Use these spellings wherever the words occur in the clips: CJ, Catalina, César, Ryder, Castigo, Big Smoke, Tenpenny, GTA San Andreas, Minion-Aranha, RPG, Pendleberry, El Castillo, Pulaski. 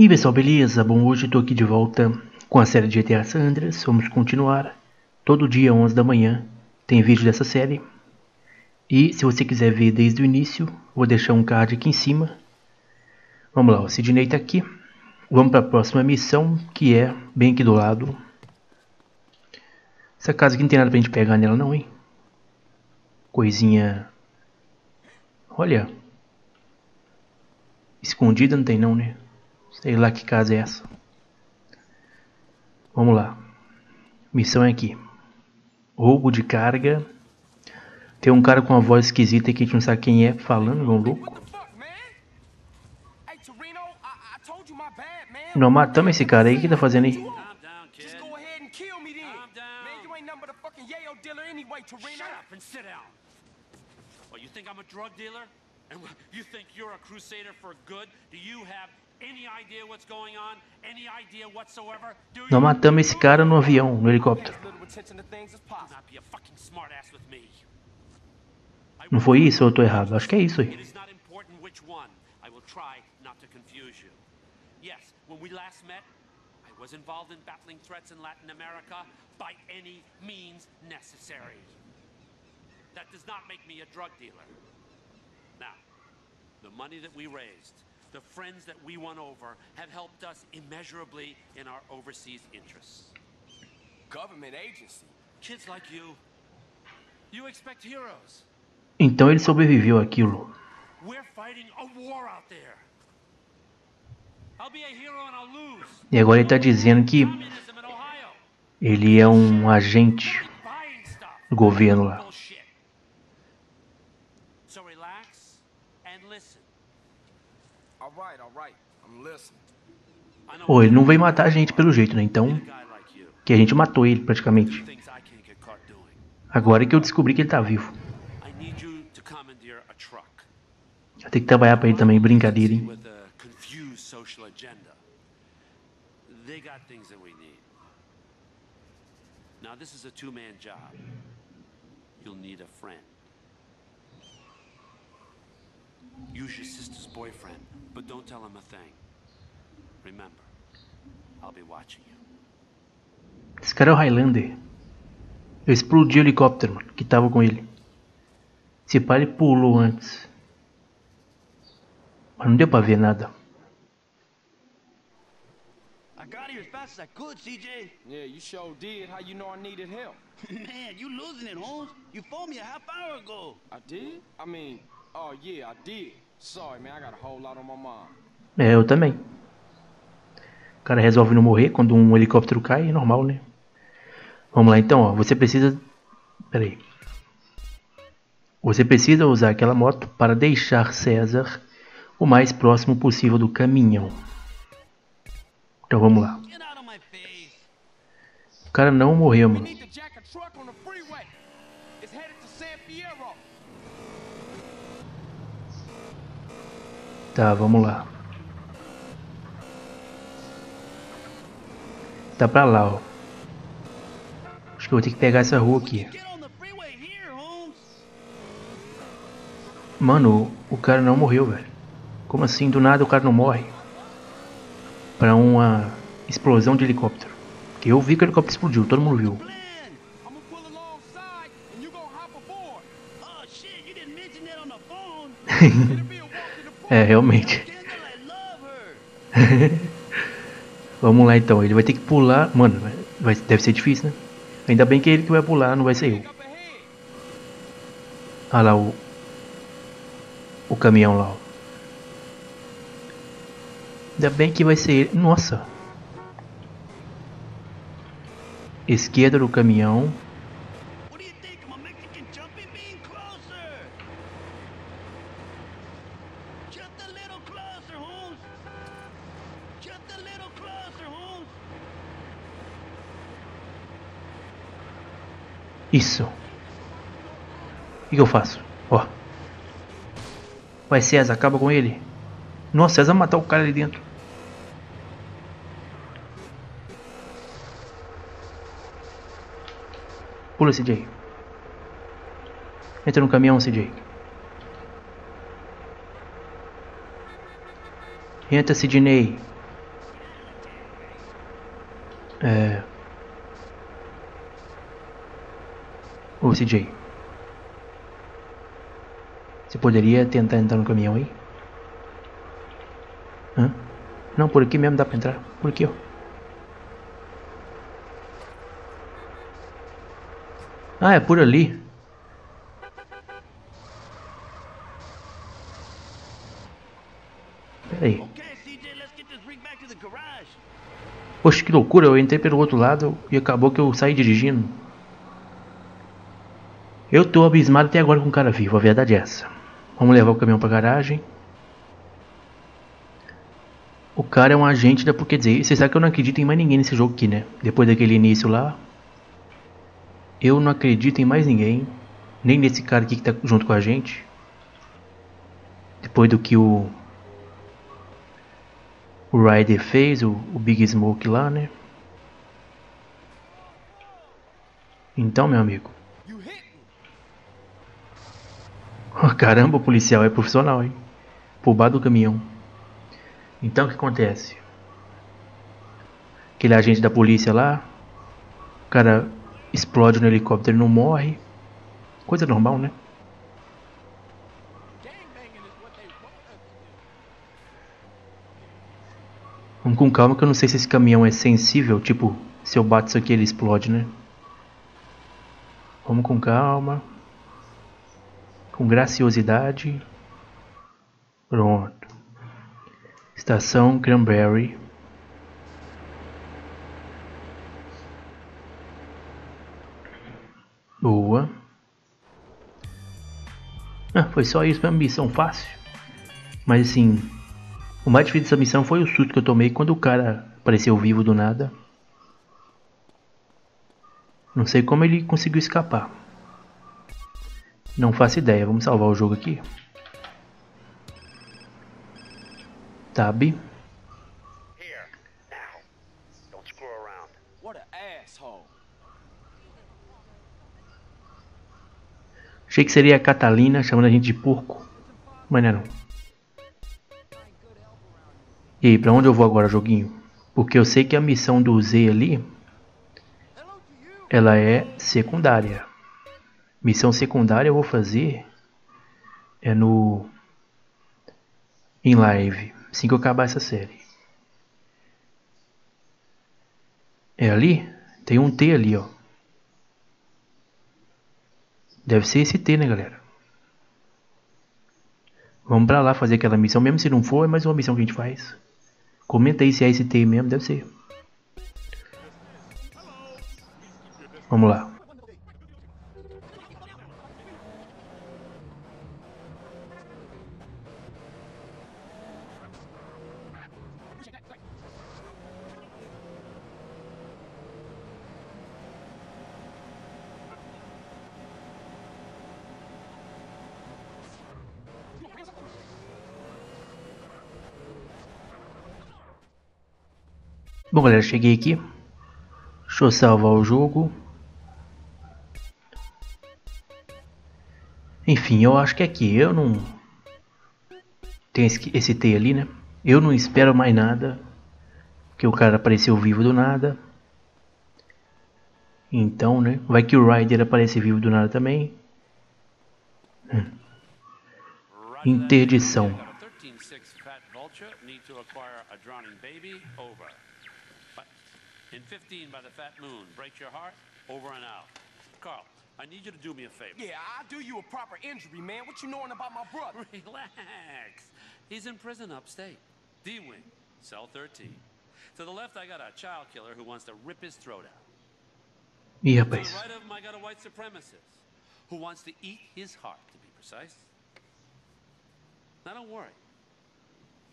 E pessoal, beleza? Bom, hoje eu tô aqui de volta com a série de GTA San Andreas. Vamos continuar. Todo dia, 11 da manhã, tem vídeo dessa série. E se você quiser ver desde o início, vou deixar um card aqui em cima. Vamos lá, o Sidney tá aqui. Vamos para a próxima missão, que é bem aqui do lado. Essa casa aqui não tem nada pra gente pegar nela não, hein? Coisinha... Olha... Escondida não tem não, né? Sei lá que casa é essa. Vamos lá. Missão é aqui. Roubo de carga. Tem um cara com uma voz esquisita que a gente não sabe quem é falando, igual um louco. Não, matamos esse cara aí. O que tá fazendo aí? And you think you're a crusader for good? Do you have any idea what's going on? Any idea whatsoever? Nós matamos esse cara no avião, no helicóptero. Não foi isso ou eu tô errado? Acho que é isso aí. Yes, when we last met, I was involved in battling threats in Latin America by any means necessary. That does not make me a drug dealer. Now, the money that we raised, the friends that we won over, have helped us immeasurably in our overseas interests. Government agency. Kids like you. You expect heroes. Então ele sobreviveu àquilo. We're fighting a war out there. I'll be a hero and I'll lose. E agora ele está dizendo que ele é um agente do governo lá. Oh, ele não veio matar a gente pelo jeito, né? Então, que a gente matou ele praticamente. Agora é que eu descobri que ele tá vivo. Eu tenho que trabalhar pra ele também, brincadeira, hein? Use your sister's boyfriend, but don't tell him a thing. Remember, I'll be watching you. Esse cara é o Highlander. Eu explodi o helicóptero, mano, que tava com ele. Esse pai ele pulou antes. Mas não deu pra ver nada. I got here as fast as I could, CJ. Yeah, you sure did. How you know I needed help? Man, you losing it, Holmes. You phoned me a half hour ago. I did? I mean... Oh yeah, I did. Sorry, man, I got a whole lot on my mind. É, eu também. O cara resolve não morrer quando um helicóptero cai, é normal, né? Vamos lá então, ó, você precisa... Pera aí. Você precisa usar aquela moto para deixar César o mais próximo possível do caminhão. Então vamos lá. O cara não morreu, mano. Tá, vamos lá. Tá pra lá, ó. Acho que eu vou ter que pegar essa rua aqui. Mano, o cara não morreu, velho. Como assim? Do nada o cara não morre? Pra uma explosão de helicóptero. Porque eu vi que o helicóptero explodiu, todo mundo viu. É, realmente. Vamos lá então, ele vai ter que pular. Mano, deve ser difícil, né? Ainda bem que é ele que vai pular, não vai ser eu. Ah lá, o caminhão lá, ó. Ainda bem que vai ser ele. Nossa. Esquerda do caminhão. Isso. O que eu faço? Ó. Vai, César, acaba com ele. Nossa, César vai matar o cara ali dentro. Pula, CJ. Entra no caminhão, CJ. Entra, Sidney. Ô CJ, você poderia tentar entrar no caminhão aí? Hã? Não, por aqui mesmo dá pra entrar. Por aqui, ó. Ah, é por ali. Pera aí. Poxa, que loucura. Eu entrei pelo outro lado e acabou que eu saí dirigindo. Eu tô abismado até agora com o cara vivo. A verdade é essa. Vamos levar o caminhão pra garagem. O cara é um agente da... Quer dizer, vocês sabem que eu não acredito em mais ninguém nesse jogo aqui, né? Depois daquele início lá. Eu não acredito em mais ninguém. Nem nesse cara aqui que tá junto com a gente. Depois do que o Ryder fez, o Big Smoke lá, né? Então, meu amigo. Oh, caramba, o policial é profissional, hein? Por baixo do caminhão. Então, o que acontece? Aquele agente da polícia lá. O cara explode no helicóptero e não morre. Coisa normal, né? Vamos com calma que eu não sei se esse caminhão é sensível. Tipo, se eu bato isso aqui ele explode, né? Vamos com calma. Com graciosidade. Pronto. Estação Cranberry. Boa. Ah, foi só isso, foi uma missão fácil. Mas assim... O mais difícil dessa missão foi o susto que eu tomei quando o cara apareceu vivo do nada. Não sei como ele conseguiu escapar. Não faço ideia. Vamos salvar o jogo aqui. Tab. Achei que seria a Catalina chamando a gente de porco. Mas não é não. E aí, pra onde eu vou agora, joguinho? Porque eu sei que a missão do Z ali, ela é secundária. Missão secundária eu vou fazer é no... em live, assim que eu acabar essa série. É ali? Tem um T ali, ó. Deve ser esse T, né, galera? Vamos pra lá fazer aquela missão, mesmo se não for, é mais uma missão que a gente faz. Comenta aí se é esse T mesmo, deve ser. Vamos lá. Bom, galera, cheguei aqui. Deixa eu salvar o jogo. Enfim, eu acho que é aqui. Eu não... Tem esse T ali, né? Eu não espero mais nada. Porque o cara apareceu vivo do nada. Então, né? Vai que o Ryder aparece vivo do nada também. Interdição. In 15 by the fat moon, break your heart, over and out. Carl, I need you to do me a favor. Yeah, I'll do you a proper injury, man. What you knowing about my brother? Relax. He's in prison upstate. D-Wing, cell 13. To the left, I got a child killer who wants to rip his throat out. Yeah, please. To the right of him, I got a white supremacist who wants to eat his heart, to be precise. Now, don't worry.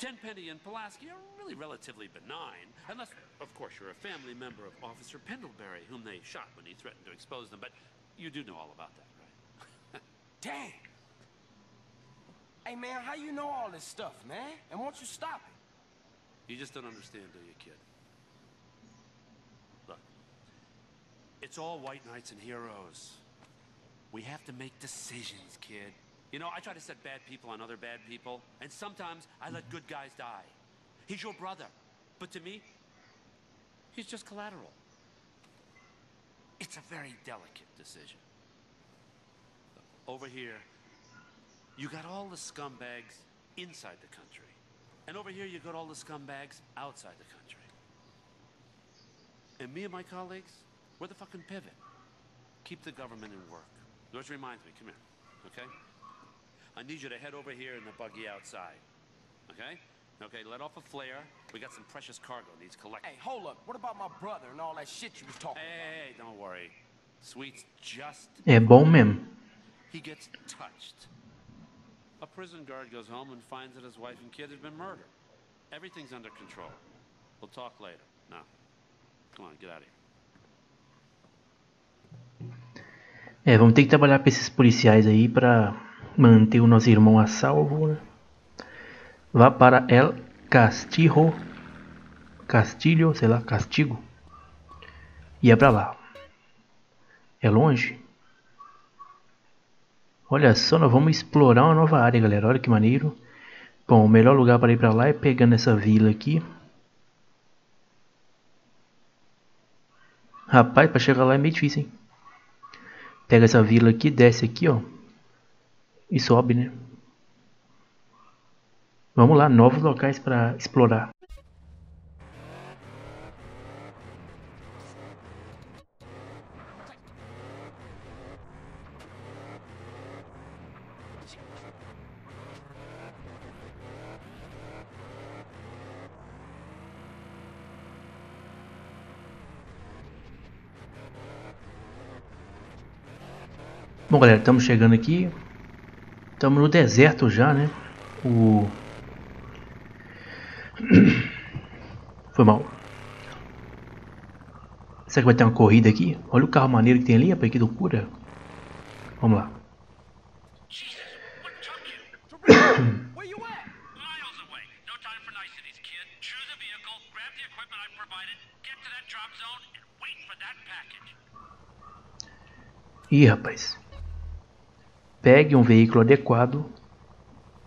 Tenpenny and Pulaski are really relatively benign, unless, of course, you're a family member of Officer Pendleberry, whom they shot when he threatened to expose them, but you do know all about that, right? Dang! Hey, man, how you know all this stuff, man? And won't you stop it? You just don't understand, do you, kid? Look, it's all white knights and heroes. We have to make decisions, kid. You know, I try to set bad people on other bad people, and sometimes I let good guys die. He's your brother, but to me, He's just collateral. It's a very delicate decision. Over here, you got all the scumbags inside the country. And over here, you got all the scumbags outside the country. And me and my colleagues, we're the fucking pivot. Keep the government in work. Which reminds me, come here, okay? I need you to head over here in the buggy outside, okay? Okay, let off a flare. We got some precious cargo needs collecting. Hey, hold up. What about my brother and all that shit you was talking about? Hey, don't worry. Sweet's just... Bowman. He gets touched. A prison guard goes home and finds that his wife and kid have been murdered. Everything's under control. We'll talk later. Now, come on, get out of here. É, vamos ter que trabalhar para esses policiais aí para manter o nosso irmão a salvo, né? Vá para El Castillo. Castillo, sei lá, Castigo. E é para lá. É longe? Olha só, nós vamos explorar uma nova área, galera. Olha que maneiro. Bom, o melhor lugar para ir para lá é pegando essa vila aqui. Rapaz, para chegar lá é meio difícil, hein? Pega essa vila aqui, desce aqui, ó. E sobe, né? Vamos lá, novos locais para explorar. Bom, galera, estamos chegando aqui. Estamos no deserto já, né? Foi mal. Será que vai ter uma corrida aqui? Olha o carro maneiro que tem ali, rapaz, que loucura. Vamos lá. Ih, rapaz. Pegue um veículo adequado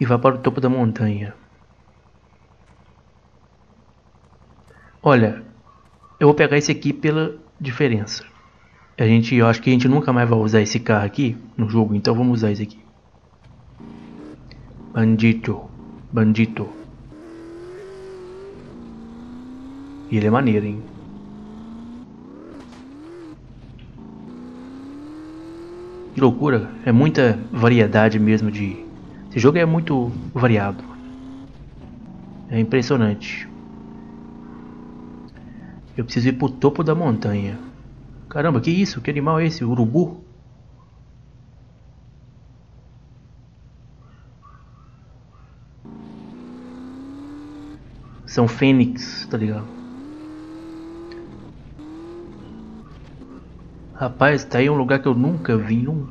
e vá para o topo da montanha. Olha, eu vou pegar esse aqui pela diferença. Eu acho que a gente nunca mais vai usar esse carro aqui no jogo, então vamos usar esse aqui. Bandito, bandito. E ele é maneiro, hein? Que loucura, é muita variedade mesmo de... Esse jogo é muito variado. É impressionante. Eu preciso ir pro topo da montanha. Caramba, que isso? Que animal é esse? Urubu? São fênix, tá ligado? Rapaz, tá aí um lugar que eu nunca vi, não.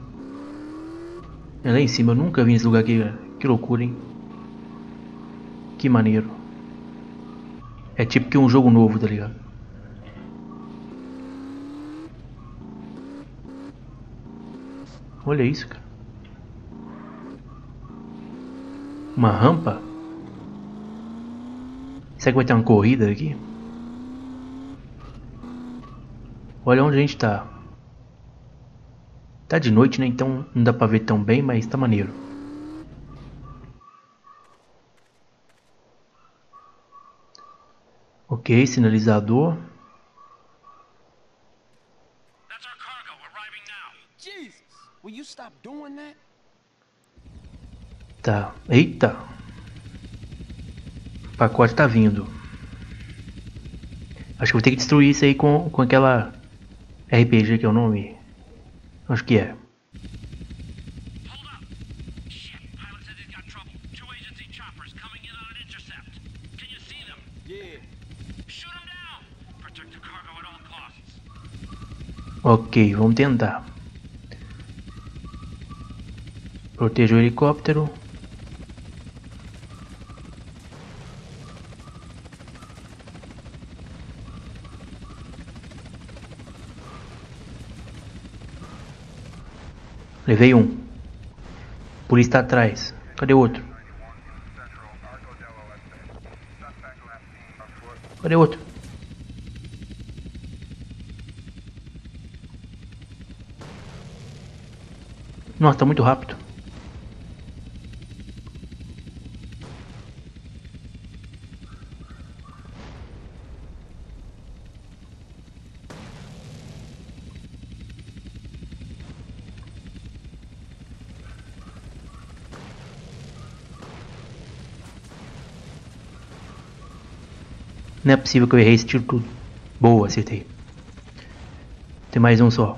É lá em cima, eu nunca vi esse lugar aqui. Que loucura, hein? Que maneiro. É tipo que um jogo novo, tá ligado? Olha isso, cara. Uma rampa? Será que vai ter uma corrida aqui? Olha onde a gente tá. Tá de noite, né? Então não dá pra ver tão bem, mas tá maneiro. Ok, sinalizador. Tá, eita. O pacote tá vindo. Acho que vou ter que destruir isso aí com aquela RPG que é o nome. Acho que é. Ok, vamos tentar. Proteja o helicóptero. Levei um. Por isso tá atrás. Cadê o outro? Cadê o outro? Nossa, tá muito rápido. Não é possível que eu errei esse tiro tudo. Boa, acertei. Tem mais um só.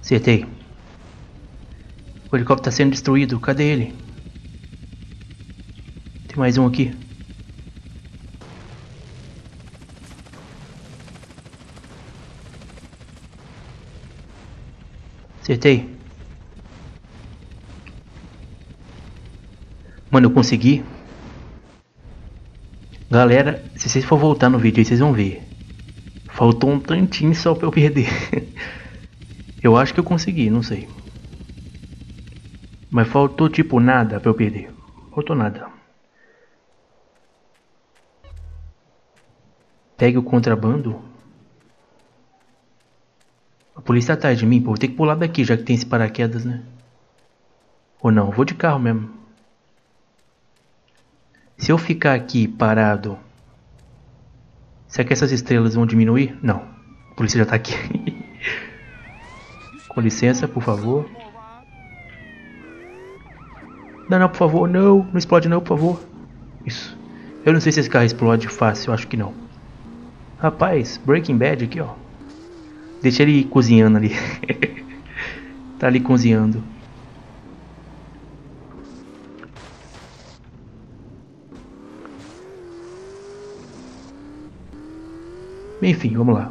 Acertei. O helicóptero está sendo destruído. Cadê ele? Tem mais um aqui. Acertei. Mano, eu consegui. Galera, se vocês for voltar no vídeo aí, vocês vão ver. Faltou um tantinho só pra eu perder. Eu acho que eu consegui, não sei. Mas faltou tipo nada pra eu perder. Faltou nada. Pegue o contrabando. A polícia tá atrás de mim, pô. Vou ter que pular daqui, já que tem esse paraquedas, né? Ou não, vou de carro mesmo. Se eu ficar aqui parado, será que essas estrelas vão diminuir? Não, a polícia já tá aqui. Com licença, por favor. Não, não, por favor, não. Não explode não, por favor. Isso. Eu não sei se esse carro explode fácil, eu acho que não. Rapaz, Breaking Bad aqui, ó. Deixa ele cozinhando ali. Tá ali cozinhando. Enfim, vamos lá.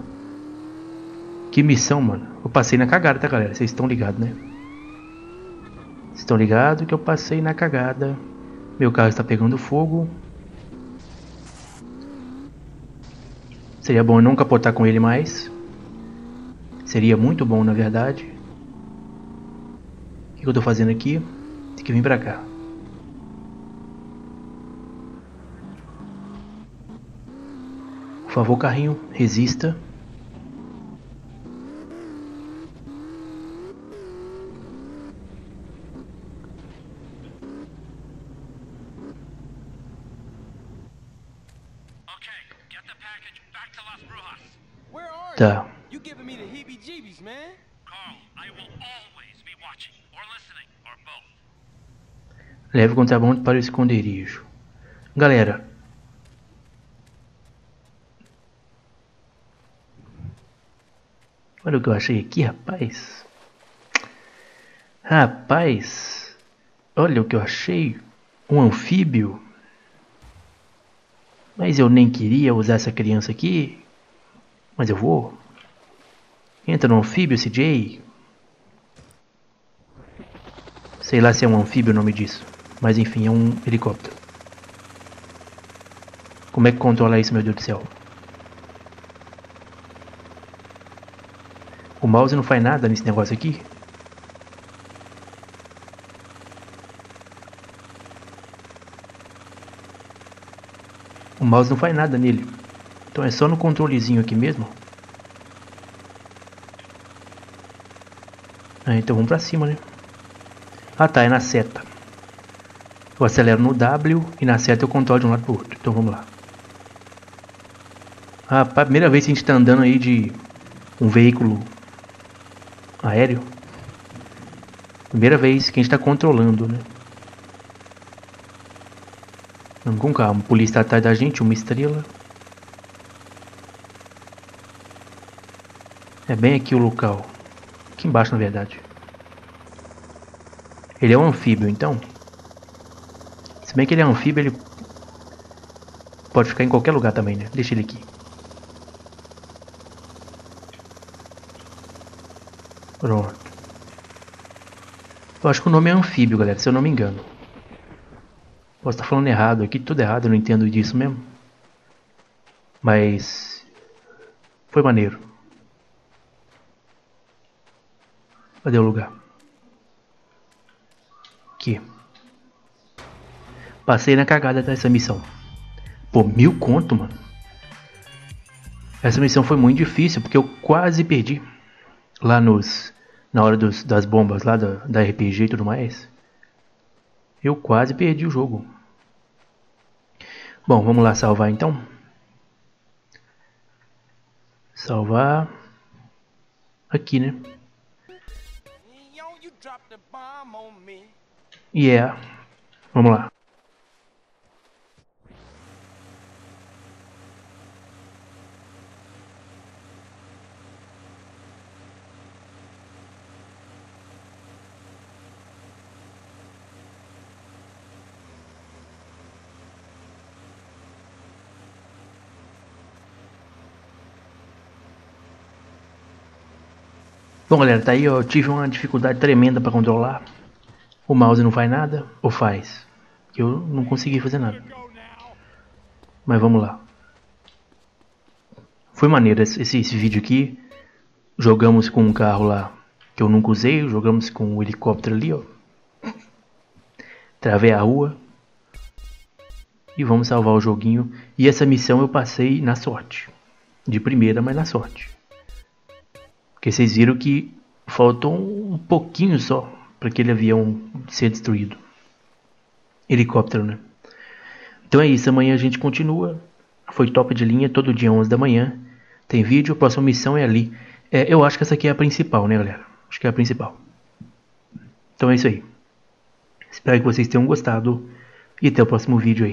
Que missão, mano. Eu passei na cagada, tá, galera? Vocês estão ligados, né? Vocês estão ligados que eu passei na cagada. Meu carro está pegando fogo. Seria bom eu não capotar com ele mais. Seria muito bom, na verdade. O que eu tô fazendo aqui? Tem que vir pra cá. Por favor, carrinho, resista. Tá. Leve o contrabando para o esconderijo. Galera, olha o que eu achei aqui, rapaz. Rapaz, olha o que eu achei. Um anfíbio. Mas eu nem queria usar essa criança aqui. Mas eu vou. Entra no anfíbio, CJ. Sei lá se é um anfíbio o nome disso. Mas enfim, é um helicóptero. Como é que controla isso, meu Deus do céu? O mouse não faz nada nesse negócio aqui. O mouse não faz nada nele. Então é só no controlezinho aqui mesmo. Ah, então vamos pra cima, né? Ah tá, é na seta. Eu acelero no W e na seta eu controlo de um lado pro outro. Então vamos lá. Ah, pra primeira vez que a gente tá andando aí de um veículo aéreo. Primeira vez que a gente tá controlando, né? Vamos com calma. A polícia tá atrás da gente, uma estrela. É bem aqui o local. Aqui embaixo, na verdade. Ele é um anfíbio, então. Se bem que ele é um anfíbio, ele pode ficar em qualquer lugar também, né? Deixa ele aqui. Pronto. Eu acho que o nome é anfíbio, galera, se eu não me engano. Posso estar falando errado aqui, tudo errado, eu não entendo disso mesmo. Mas foi maneiro. Cadê o lugar? Aqui. Passei na cagada dessa missão. Pô, 1000 conto, mano. Essa missão foi muito difícil, porque eu quase perdi. Lá na hora das bombas, lá da RPG e tudo mais. Eu quase perdi o jogo. Bom, vamos lá salvar então. Salvar. Aqui, né? Yeah. Vamos lá. Bom, galera, tá aí, ó, eu tive uma dificuldade tremenda para controlar. O mouse não faz nada, ou faz? Eu não consegui fazer nada. Mas vamos lá. Foi maneiro esse vídeo aqui. Jogamos com um carro lá que eu nunca usei, jogamos com um helicóptero ali, ó. Travei a rua. E vamos salvar o joguinho. E essa missão eu passei na sorte. De primeira, mas na sorte. Porque vocês viram que faltou um pouquinho só para aquele avião ser destruído. Helicóptero, né? Então é isso, amanhã a gente continua. Foi top de linha, todo dia 11 da manhã. Tem vídeo, a próxima missão é ali. É, eu acho que essa aqui é a principal, né, galera? Acho que é a principal. Então é isso aí. Espero que vocês tenham gostado. E até o próximo vídeo aí.